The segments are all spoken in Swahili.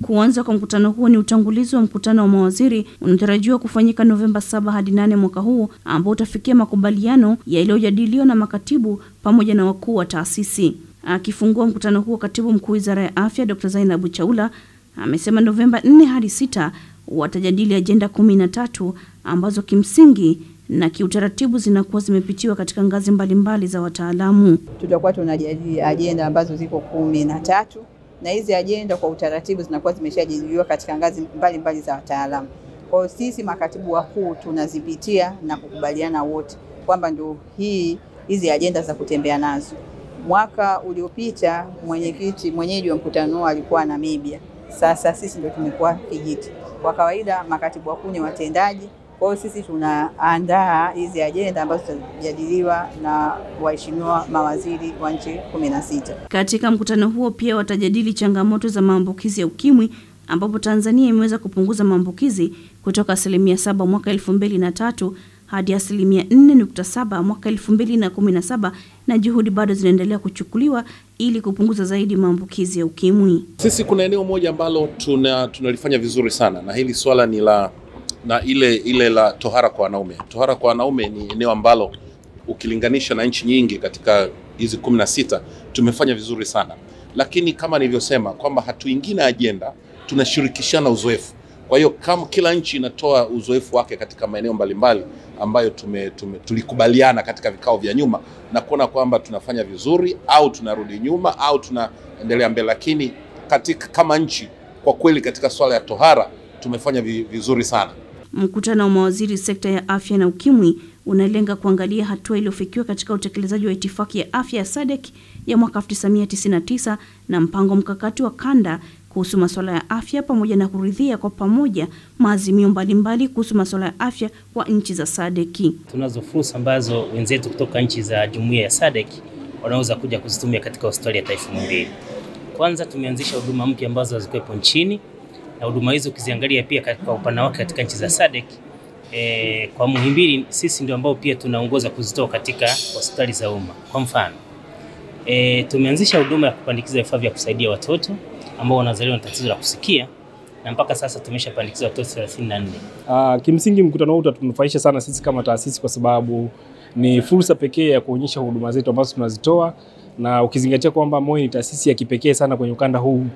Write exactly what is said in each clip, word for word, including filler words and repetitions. Kuanza kwa mkutano huo ni utangulizi wa mkutano wa mawaziri unatarajiwa kufanyika Novemba saba hadi nane mwaka huu, ambao utafikia makubaliano yaliyojadiliwa na makatibu pamoja na wakuu wa taasisi. Akifungua mkutano huo, Katibu Mkuu Wizara ya Afya Daktari Zainabu Chaula amesema Novemba nne hadi sita watajadili ajenda kumi na tatu ambazo kimsingi na kiutaratibu zinakuwa zimepitiwa katika ngazi mbalimbali za wataalamu. Tutakuwa tunajadili ajenda ambazo ziko kumi na tatu, na hizi ajenda kwa utaratibu zinakuwa zimeshajadiliwa katika ngazi mbalimbali za wataalamu. Kwa sisi makatibu wakuu tunazipitia na kukubaliana wote kwamba ndio hii hizi ajenda za kutembea nazo. Mwaka uliopita mwenyekiti mwenyeji wa mkutano alikuwa Namibia. Sasa sisi ndio tumekuwa kijiti. Kwa kawaida makatibu wakuu ni watendaji. Kwa sisi tunaandaa hizi ajenda ambazo zitajadiliwa na waheshimiwa mawaziri wa nchi kumi na sita. Katika mkutano huo pia watajadili changamoto za maambukizi ya ukimwi, ambapo Tanzania imeweza kupunguza maambukizi kutoka asilimia saba mwaka elfu mbili na tatu hadi asilimia nne nukta saba mwaka elfu mbili na kumi na saba, na juhudi bado zinaendelea kuchukuliwa ili kupunguza zaidi maambukizi ya ukimwi. Sisi kuna eneo moja ambalo tuna tunalifanya vizuri sana, na hili swala ni la na ile ile la tohara kwa wanaume. Tohara kwa wanaume ni eneo ambalo ukilinganisha na nchi nyingi katika hizi kumi na sita tumefanya vizuri sana. Lakini kama nilivyosema kwamba hatuingine ajenda, tunashirikishana uzoefu. Kwa hiyo kama kila nchi inatoa uzoefu wake katika maeneo mbalimbali ambayo tume, tume tulikubaliana katika vikao vya nyuma na kuona kwamba tunafanya vizuri au tunarudi nyuma au tunaendelea mbele, lakini katika kama nchi kwa kweli katika swala ya tohara tumefanya vizuri sana. Mkutano wa mawaziri sekta ya afya na ukimwi unalenga kuangalia hatua iliyofikiwa katika utekelezaji wa itifaki ya afya ya SADC ya mwaka elfu moja mia tisa tisini na tisa na mpango mkakati wa kanda kuhusu masuala ya afya, pamoja na kuridhia kwa pamoja maazimio mbalimbali kuhusu masuala ya afya kwa nchi za SADC. Tunazo fursa ambazo wenzetu kutoka nchi za jumuiya ya SADC wanaweza kuja kuzitumia katika hospitali ya taifa mbili. Kwanza tumeanzisha huduma mpya ambazo hazikuwepo nchini, na huduma hizo ukiziangalia pia kwa upana wake katika nchi za SADC e, kwa Muhimbili sisi ndio ambao pia tunaongoza kuzitoa katika hospitali za umma. Kwa mfano e, tumeanzisha huduma ya kupandikiza vifaa vya kusaidia watoto ambao wanazaliwa na tatizo la kusikia, na mpaka sasa tumeshapandikiza watoto thelathini na nne. Ah, kimsingi mkutano huu utatunufaisha sana sisi kama taasisi, kwa sababu ni fursa pekee ya kuonyesha huduma zetu ambazo tunazitoa, na ukizingatia kwamba M O I ni taasisi ya kipekee sana kwenye ukanda huu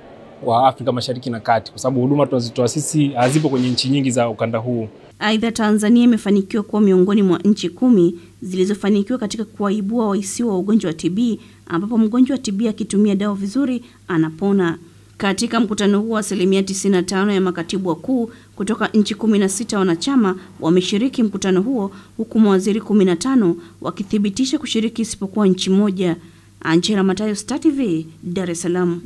wa Afrika Mashariki na Kati, kwa sababu huduma tunazitoa sisi hazipo kwenye nchi nyingi za ukanda huu. Aidha, Tanzania imefanikiwa kuwa miongoni mwa nchi kumi zilizofanikiwa katika kuwaibua waisiwa wa ugonjwa wa T B, ambapo mgonjwa wa T B akitumia dawa vizuri anapona. Katika mkutano huo asilimia tisini na tano ya makatibu wakuu kutoka nchi kumi na sita wanachama wameshiriki mkutano huo, huku mawaziri kumi na tano wakithibitisha kushiriki isipokuwa nchi moja. Angela Matayo, Star T V, Dar es Salaam.